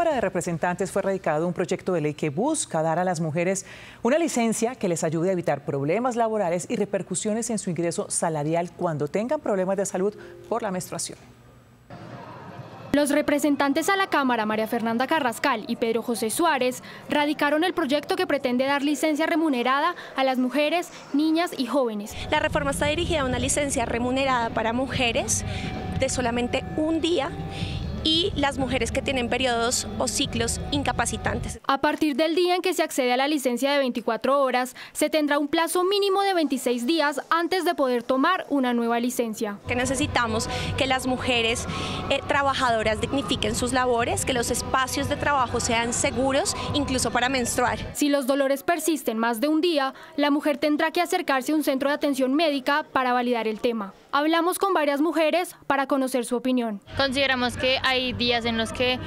Cámara de Representantes fue radicado un proyecto de ley que busca dar a las mujeres una licencia que les ayude a evitar problemas laborales y repercusiones en su ingreso salarial cuando tengan problemas de salud por la menstruación. Los representantes a la Cámara, María Fernanda Carrascal y Pedro José Suárez, radicaron el proyecto que pretende dar licencia remunerada a las mujeres, niñas y jóvenes. La reforma está dirigida a una licencia remunerada para mujeres de solamente un día y las mujeres que tienen periodos o ciclos incapacitantes. A partir del día en que se accede a la licencia de 24 horas, se tendrá un plazo mínimo de 26 días antes de poder tomar una nueva licencia. Que necesitamos que las mujeres trabajadoras dignifiquen sus labores, que los espacios de trabajo sean seguros, incluso para menstruar. Si los dolores persisten más de un día, la mujer tendrá que acercarse a un centro de atención médica para validar el tema. Hablamos con varias mujeres para conocer su opinión. Consideramos que hay días en los que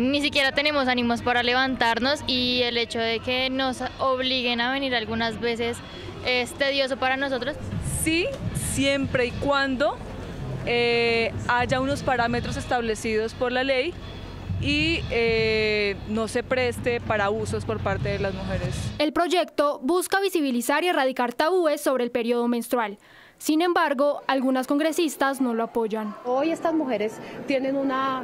ni siquiera tenemos ánimos para levantarnos, y el hecho de que nos obliguen a venir algunas veces es tedioso para nosotros. Sí, siempre y cuando haya unos parámetros establecidos por la ley y no se preste para abusos por parte de las mujeres. El proyecto busca visibilizar y erradicar tabúes sobre el periodo menstrual. Sin embargo, algunas congresistas no lo apoyan. Hoy estas mujeres tienen una,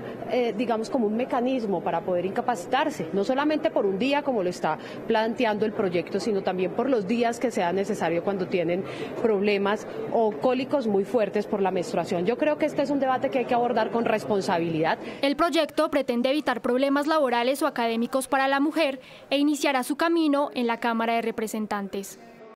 digamos, como un mecanismo para poder incapacitarse, no solamente por un día como lo está planteando el proyecto, sino también por los días que sea necesario cuando tienen problemas o cólicos muy fuertes por la menstruación. Yo creo que este es un debate que hay que abordar con responsabilidad. El proyecto pretende evitar problemas laborales o académicos para la mujer e iniciará su camino en la Cámara de Representantes.